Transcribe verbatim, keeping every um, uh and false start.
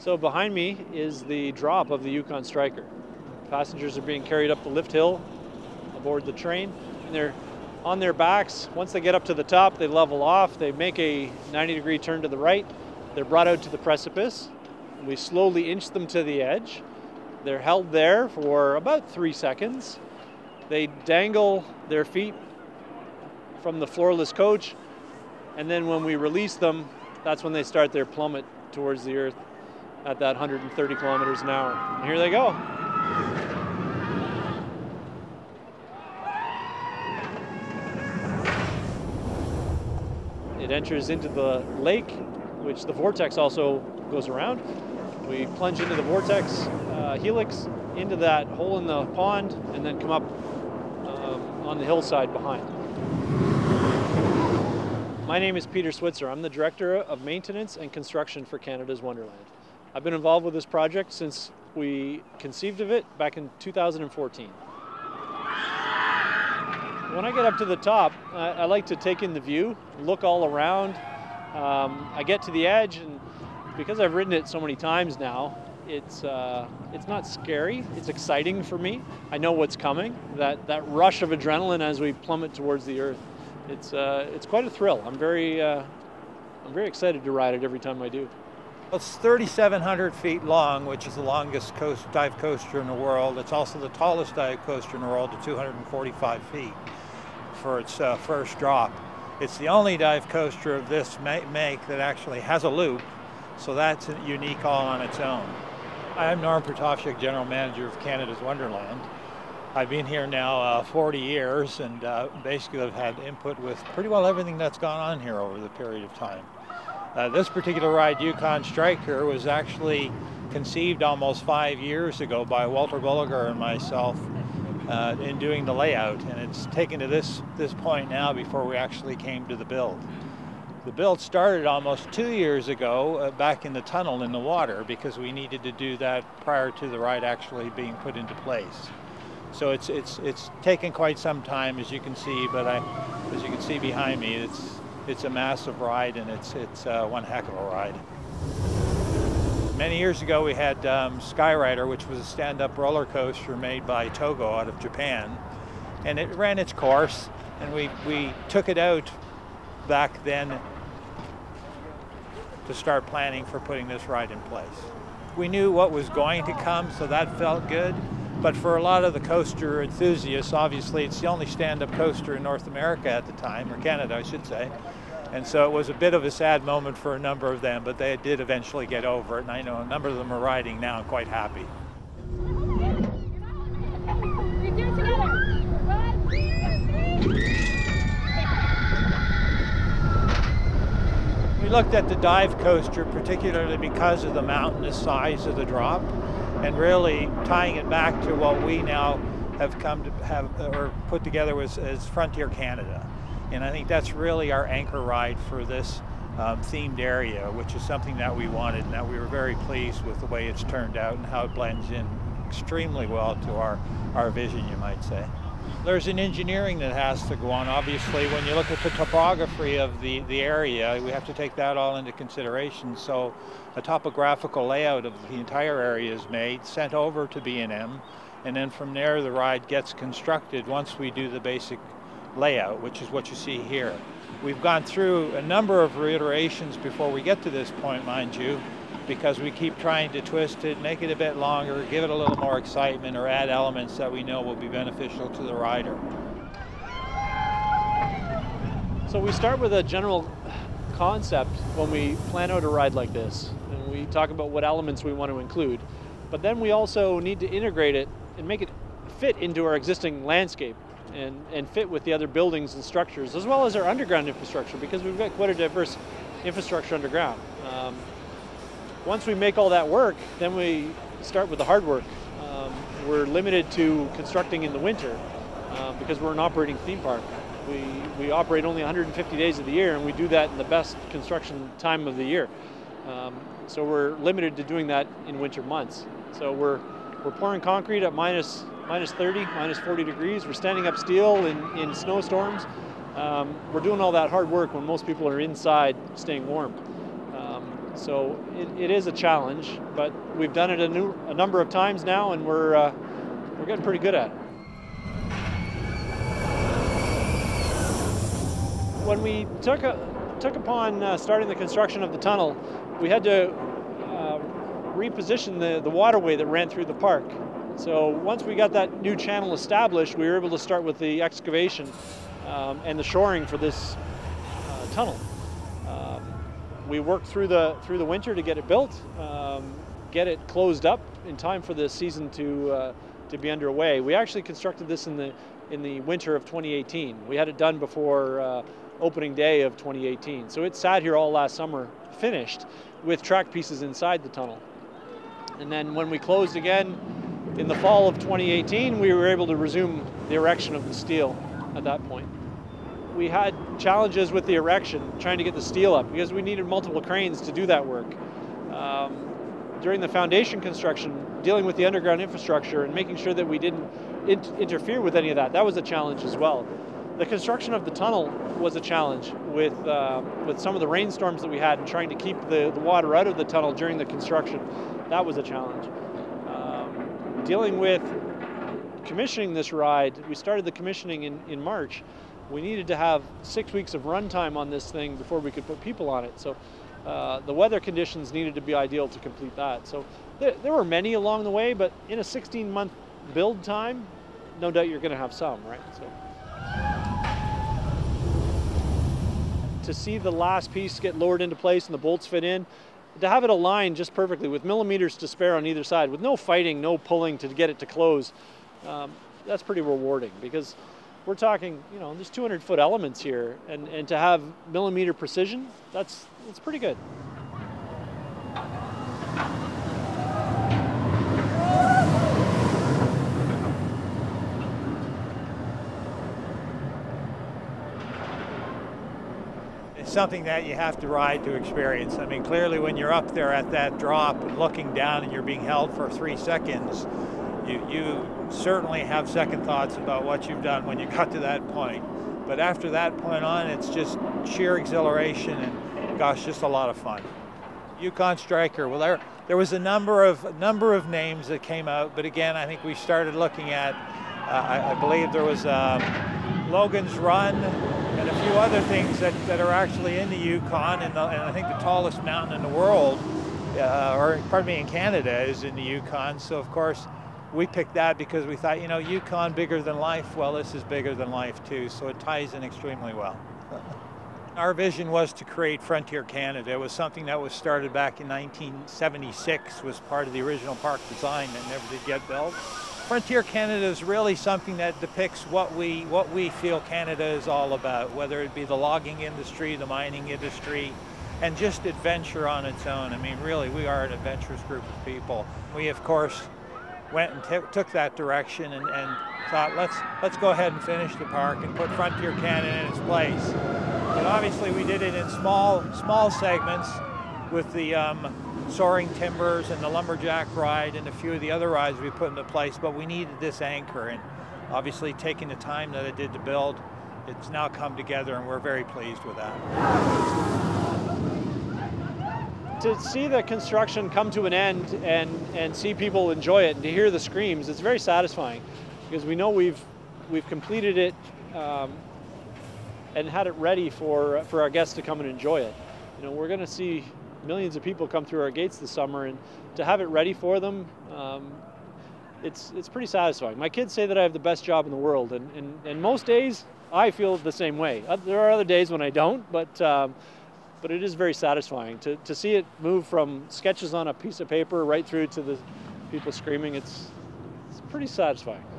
So behind me is the drop of the Yukon Striker. Passengers are being carried up the lift hill aboard the train, and they're on their backs. Once they get up to the top, they level off. They make a ninety degree turn to the right. They're brought out to the precipice. We slowly inch them to the edge. They're held there for about three seconds. They dangle their feet from the floorless coach, and then when we release them, that's when they start their plummet towards the earth at that one hundred thirty kilometers an hour. And here they go. It enters into the lake, which the vortex also goes around. We plunge into the vortex uh, helix, into that hole in the pond, and then come up um, on the hillside behind. My name is Peter Switzer. I'm the Director of Maintenance and Construction for Canada's Wonderland. I've been involved with this project since we conceived of it back in two thousand fourteen. When I get up to the top, I, I like to take in the view, look all around. Um, I get to the edge, and because I've ridden it so many times now, it's, uh, it's not scary, it's exciting for me. I know what's coming, that, that rush of adrenaline as we plummet towards the earth. It's, uh, it's quite a thrill. I'm very, uh, I'm very excited to ride it every time I do. It's three thousand seven hundred feet long, which is the longest coast, dive coaster in the world. It's also the tallest dive coaster in the world at two hundred forty-five feet for its uh, first drop. It's the only dive coaster of this make that actually has a loop, so that's unique all on its own. I'm Norm Pratovsk, General Manager of Canada's Wonderland. I've been here now uh, forty years, and uh, basically I've had input with pretty well everything that's gone on here over the period of time. Uh, this particular ride, Yukon Striker, was actually conceived almost five years ago by Walter Bulliger and myself uh, in doing the layout, and it's taken to this, this point now before we actually came to the build. The build started almost two years ago uh, back in the tunnel in the water, because we needed to do that prior to the ride actually being put into place. So it's it's it's taken quite some time, as you can see. But I, as you can see behind me, it's it's a massive ride, and it's it's uh, one heck of a ride. Many years ago, we had um, Skyrider, which was a stand-up roller coaster made by ToGo out of Japan, and it ran its course, and we we took it out back then to start planning for putting this ride in place. We knew what was going to come, so that felt good. But for a lot of the coaster enthusiasts, obviously it's the only stand-up coaster in North America at the time, or Canada, I should say. And so it was a bit of a sad moment for a number of them, but they did eventually get over it. And I know a number of them are riding now and quite happy. We looked at the dive coaster particularly because of the mountainous size of the drop, and really tying it back to what we now have come to have or put together was, is Frontier Canada. And I think that's really our anchor ride for this um, themed area, which is something that we wanted, and that we were very pleased with the way it's turned out and how it blends in extremely well to our, our vision, you might say. There's an engineering that has to go on. Obviously, when you look at the topography of the, the area, we have to take that all into consideration. So a topographical layout of the entire area is made, sent over to B and M, and then from there the ride gets constructed once we do the basic layout, which is what you see here. We've gone through a number of reiterations before we get to this point, mind you, because we keep trying to twist it, make it a bit longer, give it a little more excitement, or add elements that we know will be beneficial to the rider. So we start with a general concept when we plan out a ride like this, and we talk about what elements we want to include, but then we also need to integrate it and make it fit into our existing landscape and, and fit with the other buildings and structures, as well as our underground infrastructure, because we've got quite a diverse infrastructure underground. Um, Once we make all that work, then we start with the hard work. Um, we're limited to constructing in the winter uh, because we're an operating theme park. We, we operate only one hundred fifty days of the year, and we do that in the best construction time of the year. Um, so we're limited to doing that in winter months. So we're, we're pouring concrete at minus, minus thirty, minus forty degrees. We're standing up steel in, in snowstorms. Um, we're doing all that hard work when most people are inside staying warm. So it, it is a challenge, but we've done it a, new, a number of times now, and we're, uh, we're getting pretty good at it. When we took, a, took upon uh, starting the construction of the tunnel, we had to uh, reposition the, the waterway that ran through the park. So once we got that new channel established, we were able to start with the excavation um, and the shoring for this uh, tunnel. We worked through the through the winter to get it built, um, get it closed up in time for the season to uh, to be underway. We actually constructed this in the in the winter of twenty eighteen. We had it done before uh, opening day of twenty eighteen. So it sat here all last summer, finished with track pieces inside the tunnel. And then when we closed again in the fall of twenty eighteen, we were able to resume the erection of the steel at that point. We had challenges with the erection, trying to get the steel up, because we needed multiple cranes to do that work. Um, during the foundation construction, dealing with the underground infrastructure and making sure that we didn't in interfere with any of that, that was a challenge as well. The construction of the tunnel was a challenge with, uh, with some of the rainstorms that we had, and trying to keep the, the water out of the tunnel during the construction. That was a challenge. Um, dealing with commissioning this ride, we started the commissioning in, in March. We needed to have six weeks of runtime on this thing before we could put people on it. So uh, the weather conditions needed to be ideal to complete that. So there, there were many along the way, but in a sixteen month build time, no doubt you're going to have some, right? So to see the last piece get lowered into place and the bolts fit in, to have it aligned just perfectly with millimeters to spare on either side, with no fighting, no pulling to get it to close, um, that's pretty rewarding, because we're talking, you know, there's two hundred foot elements here, and, and to have millimeter precision, that's, that's pretty good. It's something that you have to ride to experience. I mean, clearly when you're up there at that drop and looking down and you're being held for three seconds, You, you certainly have second thoughts about what you've done when you got to that point. But after that point on, it's just sheer exhilaration and, gosh, just a lot of fun. Yukon Striker, well, there, there was a number of, number of names that came out, but again, I think we started looking at, uh, I, I believe there was um, Logan's Run and a few other things that, that are actually in the Yukon, and, the, and I think the tallest mountain in the world, uh, or pardon me, in Canada, is in the Yukon, so of course, we picked that because we thought, you know, Yukon bigger than life. Well, this is bigger than life too, so it ties in extremely well. Our vision was to create Frontier Canada. It was something that was started back in nineteen seventy-six, was part of the original park design that never did get built. Frontier Canada is really something that depicts what we, what we feel Canada is all about, whether it be the logging industry, the mining industry, and just adventure on its own. I mean, really, we are an adventurous group of people. We, of course, went and took that direction and, and thought, let's let's go ahead and finish the park and put Frontier Canada in its place. And obviously we did it in small small segments with the um, soaring timbers and the lumberjack ride and a few of the other rides we put into place, but we needed this anchor, and obviously taking the time that it did to build, it's now come together and we're very pleased with that. To see the construction come to an end and, and see people enjoy it and to hear the screams, it's very satisfying, because we know we've, we've completed it um, and had it ready for, for our guests to come and enjoy it. You know, we're going to see millions of people come through our gates this summer, and to have it ready for them, um, it's, it's pretty satisfying. My kids say that I have the best job in the world, and, and, and most days I feel the same way. There are other days when I don't, but um, But it is very satisfying to, to see it move from sketches on a piece of paper right through to the people screaming. It's, it's pretty satisfying.